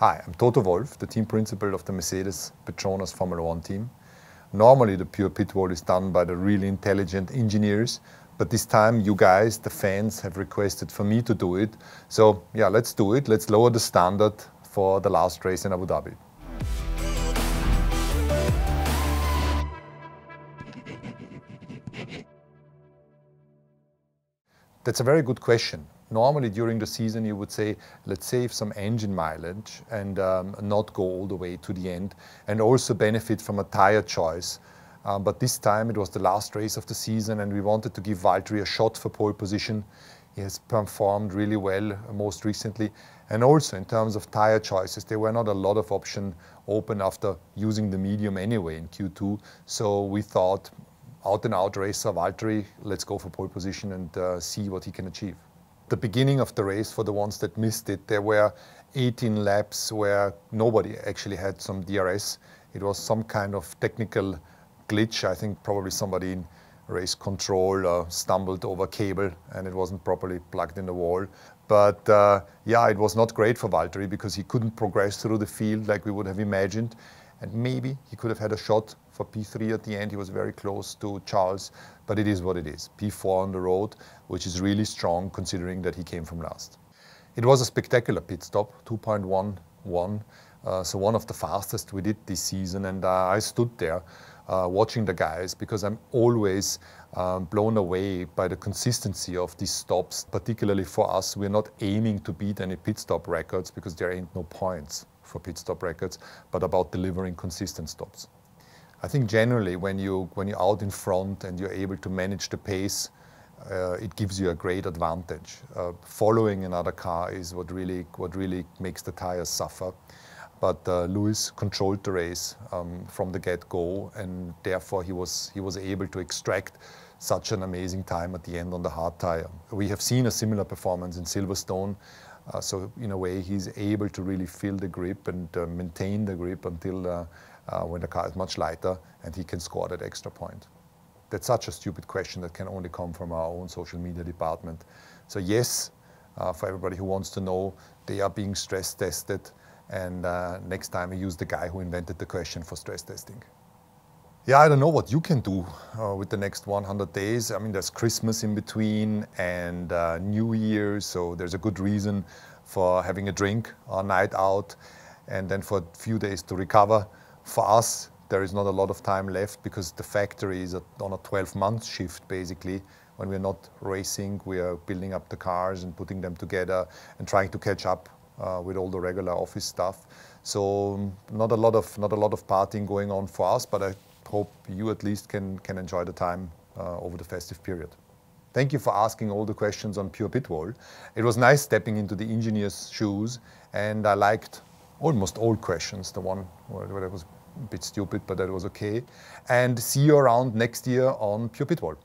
Hi, I'm Toto Wolff, the team principal of the Mercedes-Petronas Formula 1 team. Normally the pure pit wall is done by the really intelligent engineers, but this time you guys, the fans, have requested for me to do it. So yeah, let's do it. Let's lower the standard for the last race in Abu Dhabi. That's a very good question. Normally during the season you would say, let's save some engine mileage and not go all the way to the end, and also benefit from a tire choice. But this time it was the last race of the season and we wanted to give Valtteri a shot for pole position. He has performed really well most recently. And also in terms of tire choices, there were not a lot of options open after using the medium anyway in Q2. So we thought, out and out racer Valtteri, let's go for pole position and see what he can achieve. The beginning of the race, for the ones that missed it, there were 18 laps where nobody actually had some DRS. It was some kind of technical glitch. I think probably somebody in race control stumbled over cable and it wasn't properly plugged in the wall. But yeah, it was not great for Valtteri because he couldn't progress through the field like we would have imagined. And maybe he could have had a shot for P3 at the end. He was very close to Charles, but it is what it is. P4 on the road, which is really strong considering that he came from last. It was a spectacular pit stop, 2.11, so one of the fastest we did this season. And I stood there watching the guys because I'm always blown away by the consistency of these stops. Particularly for us, we're not aiming to beat any pit stop records because there ain't no points for pit stop records, but about delivering consistent stops. I think generally when you're out in front and you're able to manage the pace, it gives you a great advantage. Following another car is what really makes the tires suffer. But Lewis controlled the race from the get-go, and therefore he was able to extract such an amazing time at the end on the hard tire. We have seen a similar performance in Silverstone. So in a way, he's able to really feel the grip and maintain the grip until when the car is much lighter and he can score that extra point. That's such a stupid question that can only come from our own social media department. So yes, for everybody who wants to know, they are being stress tested, and next time we use the guy who invented the question for stress testing. Yeah, I don't know what you can do with the next 100 days. I mean, there's Christmas in between and New Year, so there's a good reason for having a drink or a night out and then for a few days to recover. For us, there is not a lot of time left because the factory is on a 12-month shift, basically. When we're not racing, we are building up the cars and putting them together and trying to catch up with all the regular office stuff. So not a lot of partying going on for us, but I hope you at least can enjoy the time over the festive period. Thank you for asking all the questions on Pure Pit Wall. It was nice stepping into the engineer's shoes, and I liked almost all questions. The one where it was a bit stupid, but that was okay. And see you around next year on Pure Pit Wall.